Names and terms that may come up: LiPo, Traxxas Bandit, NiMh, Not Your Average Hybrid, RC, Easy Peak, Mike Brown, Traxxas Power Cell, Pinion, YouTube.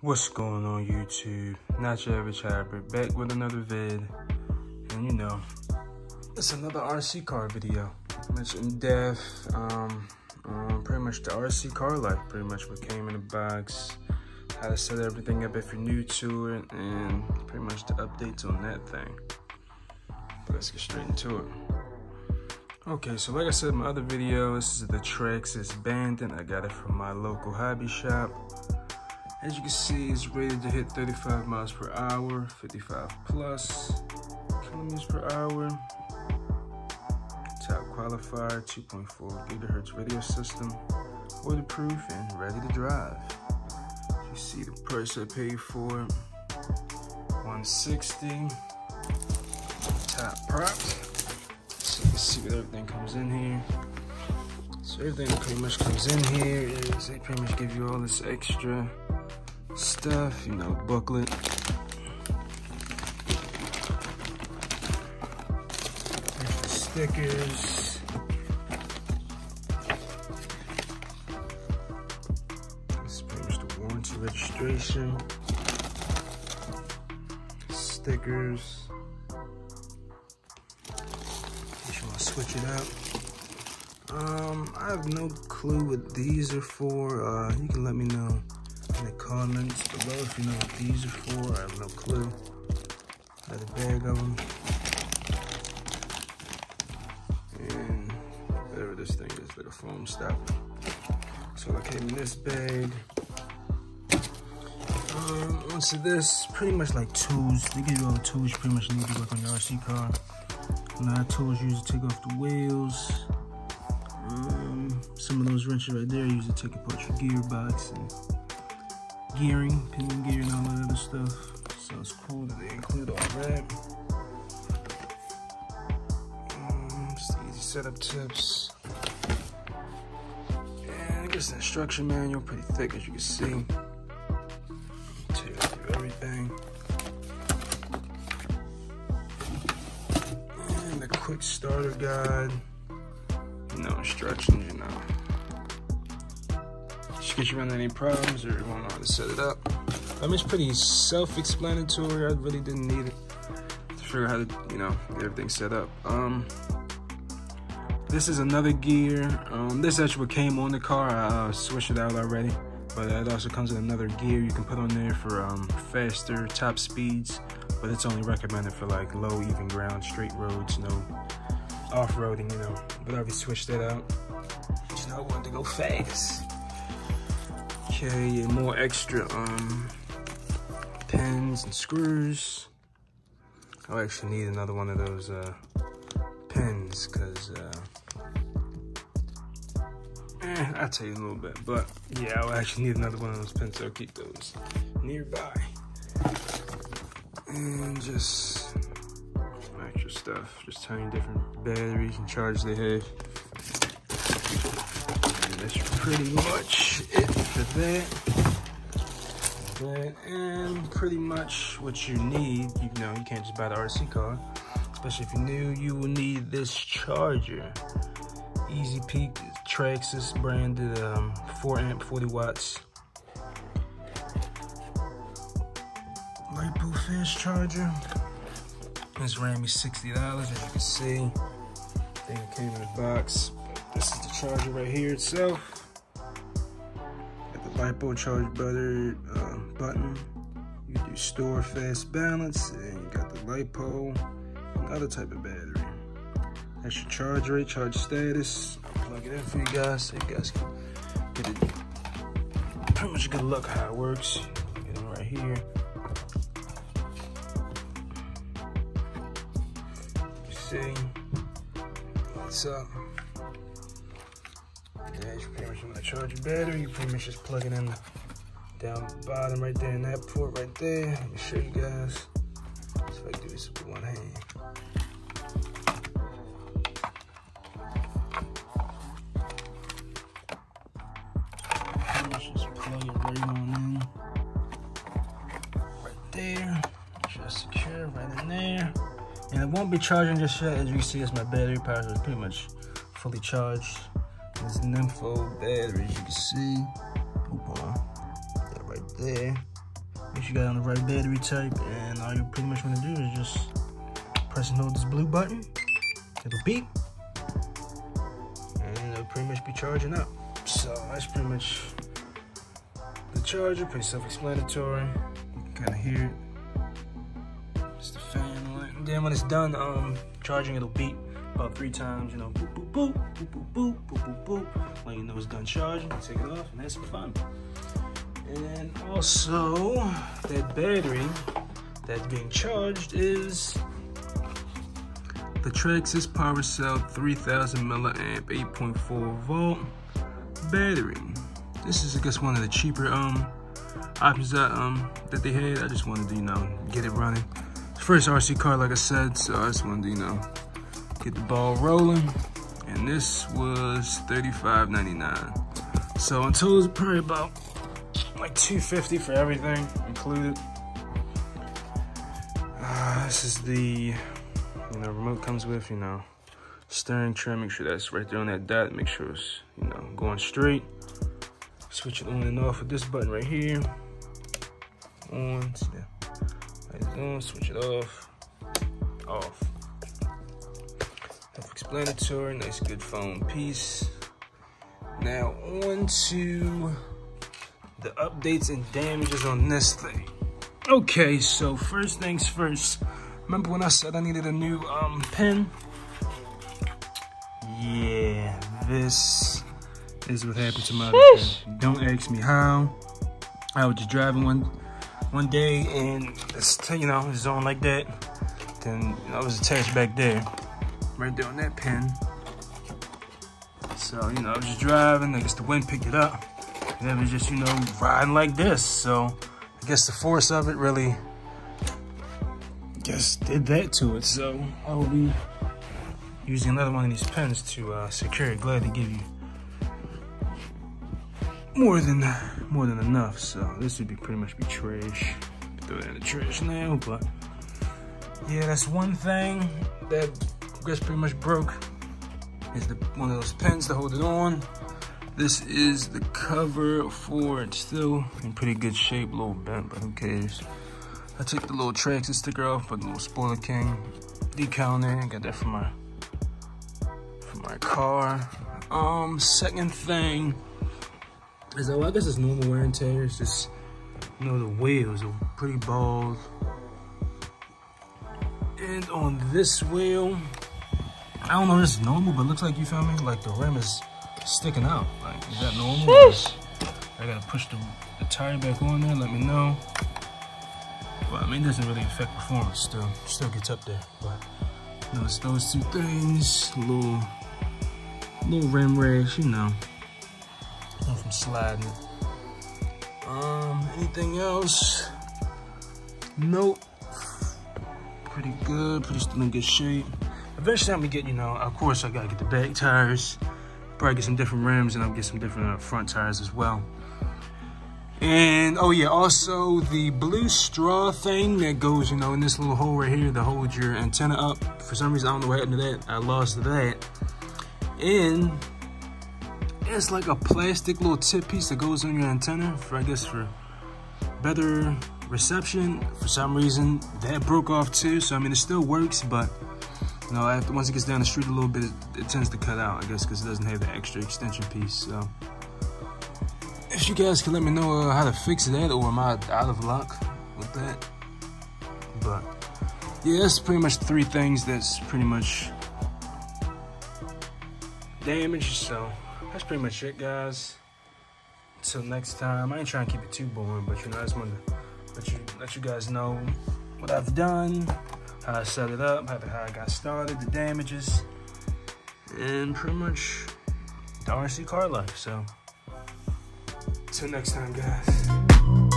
What's going on YouTube? Not your average hybrid, back with another vid, and you know, it's another RC car video. Much in depth, pretty much the RC car life, pretty much what came in the box, how to set everything up if you're new to it, and pretty much the updates on that thing. But let's get straight into it. Okay, so like I said in my other video, this is the Traxxas Bandit. I got it from my local hobby shop. As you can see, it's rated to hit 35 miles per hour, 55 plus kilometers per hour. Top qualifier, 2.4 gigahertz radio system, waterproof and ready to drive. You see the price I paid for it, $160. Top props. Let's see what everything comes in here. So everything pretty much comes in here is they pretty much give you all this extra stuff, you know, booklet. Extra stickers. This is pretty much the warranty registration. Stickers. Switch it up. I have no clue what these are for. You can let me know in the comments below if you know what these are for. I have no clue. Another bag of them. And whatever this thing is, like a foam stopper. So I came in this bag. So this pretty much like tools. They give you all the tools you pretty much need to work on your RC car. A lot of tools used to take off the wheels. Some of those wrenches right there used to take apart your gearbox and gearing, pinion gear, and all that other stuff. So it's cool that they include all that. Just easy setup tips. And I guess the instruction manual, pretty thick as you can see. Tear through everything. Quick starter guide, no instructions, you know. Just get you around any problems or you want to know how to set it up. I mean, it's pretty self-explanatory. I really didn't need it to figure out how to, you know, get everything set up. This is another gear. This actually came on the car. I switched it out already, but it also comes with another gear you can put on there for faster top speeds. But it's only recommended for like low, even ground, straight roads, no off-roading, you know. But I already switched that out. Just not wanting to go fast. Okay, more extra pins and screws. I actually need another one of those pins because I'll tell you in a little bit. But yeah, I actually need another one of those pins, so I'll keep those nearby. And just some extra stuff, just tiny different batteries and charge they have. And that's pretty much it for that. And pretty much what you need, you know, you can't just buy the RC car, especially if you're new. You will need this charger, Easy Peak Traxxas branded, 4 amp, 40 watts. LiPo fast charger. This ran me $60, as you can see. I think it came in the box. But this is the charger right here itself. Got the LiPo charge button. You do store fast balance, and you got the LiPo and other type of battery. That's your charge rate, charge status. I'll plug it in for you guys so you guys can get it. Pretty much a good look how it works. Plug it in right here. See, lights up. That's pretty much when I charge your battery. You pretty much just plug it in down the bottom right there in that port right there. Let me show you guys. So I do this with one hand. Pretty much just plug it right on in. Right there. Just secure right in there. And it won't be charging just yet. As you can see, it's my battery power, so it's pretty much fully charged. This NiMh battery, as you can see. Oop, that right there. Make sure you got it on the right battery type, and all you pretty much want to do is just press and hold this blue button. It'll beep, and it'll pretty much be charging up. So that's pretty much the charger, pretty self-explanatory. You can kind of hear it. It's the fan light. And then when it's done charging, it'll beep about 3 times, you know, boop, boop, boop, boop, boop, boop, boop, boop, boop. When you know it's done charging, take it off and have some fun. And also, that battery that's being charged is the Traxxas Power Cell 3000 milliamp 8.4 volt battery. This is, I guess, one of the cheaper options that they had. I just wanted to, you know, get it running. First RC car, like I said, so I just wanted to, you know, get the ball rolling. And this was $35.99. So until it's probably about like $250 for everything included. This is the, you know, remote comes with, you know, steering trim. Make sure that's right there on that dot. Make sure it's, you know, going straight. Switch it on and off with this button right here. On, on, switch it off, off. Self-explanatory, nice good foam piece. Now on to the updates and damages on this thing. Okay, so first things first. Remember when I said I needed a new pen? Yeah, this is what happened to my pen. Don't ask me how. I was just driving one day, and it's, you know, it's on like that. Then I was attached back there, right there on that pen. So, you know, I was just driving. I guess the wind picked it up, and it was just, you know, riding like this. So I guess the force of it really just did that to it. So I will be using another one of these pens to secure it. Glad to give you more than enough. So this would be pretty much be trash. Throw it in the trash now. But yeah, that's one thing that I guess pretty much broke, is the one of those pens to hold it on. This is the cover for it. Still in pretty good shape, a little bent, but who cares? I took the little Traxxas sticker off, put the little Spoiler King decal in there. I got that for my car. Second thing is, well, I guess it's normal wear and tear. It's just, you know, the wheels are pretty bald. And on this wheel, I don't know if it's normal, but it looks like, you feel me, like the rim is sticking out. Like, is that normal? I gotta push the tire back on there. Let me know. Well, I mean, it doesn't really affect performance. Still gets up there. But you know, it's those two things. Little rim rash, you know, from sliding. Anything else? Nope. Pretty good. Pretty still in good shape. Eventually, I'm gonna get, you know, of course, I gotta get the back tires. Probably get some different rims, and I'll get some different front tires as well. And oh yeah, also the blue straw thing that goes, you know, in this little hole right here to hold your antenna up. For some reason, I don't know what happened to that. I lost that. And it's like a plastic little tip piece that goes on your antenna for, I guess, for better reception. For some reason, that broke off too. So I mean, it still works, but you know, after, once it gets down the street a little bit, it tends to cut out, I guess, because it doesn't have the extra extension piece. So if you guys can let me know how to fix that, or am I out of luck with that? But yeah, that's pretty much 3 things that's pretty much damaged. So that's pretty much it, guys. Until next time, I ain't trying to keep it too boring, but you know, I just wanted to let you guys know what I've done, how I set it up, how I got started, the damages, and pretty much the RC car life. So till next time, guys.